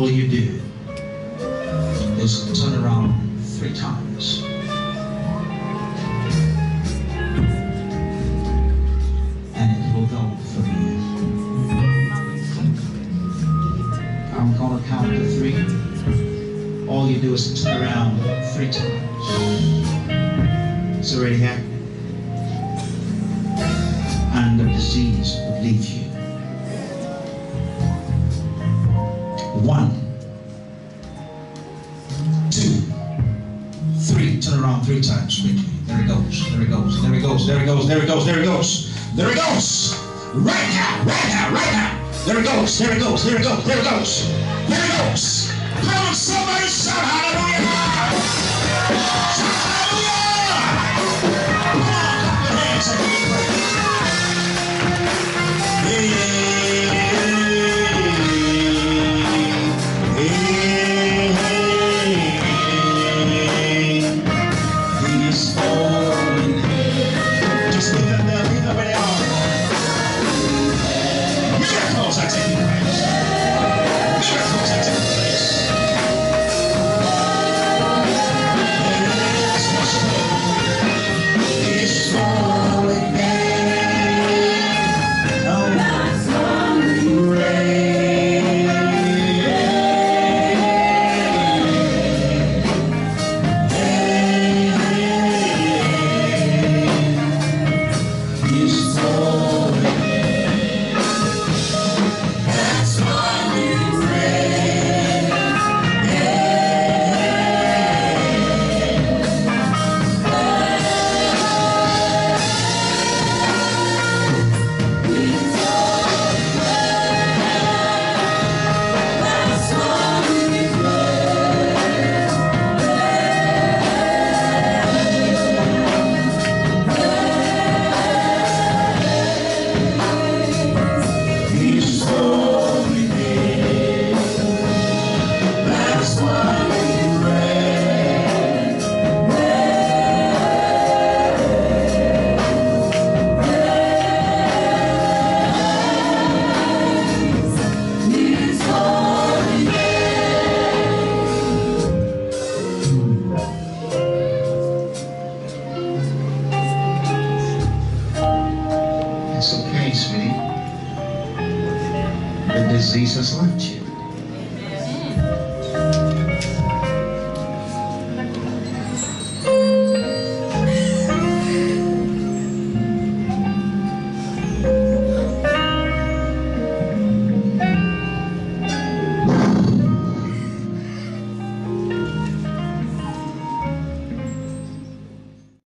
all you do is turn around 3 times. And it will go for you. I'm gonna count to 3. All you do is turn around 3 times. It's already happening. And the disease would leave you. 1, 2, 3, turn around 3 times quickly. There it goes, there it goes, there it goes, there it goes, there it goes, there it goes, there it goes, right now, right now, right now, there it goes, there it goes, there it goes, there it goes, there it goes. Come on, somebody shout hallelujah! Hallelujah! Come on, clap your hands and give praise. Yeah, yeah. It's okay, sweetie. The disease has left you.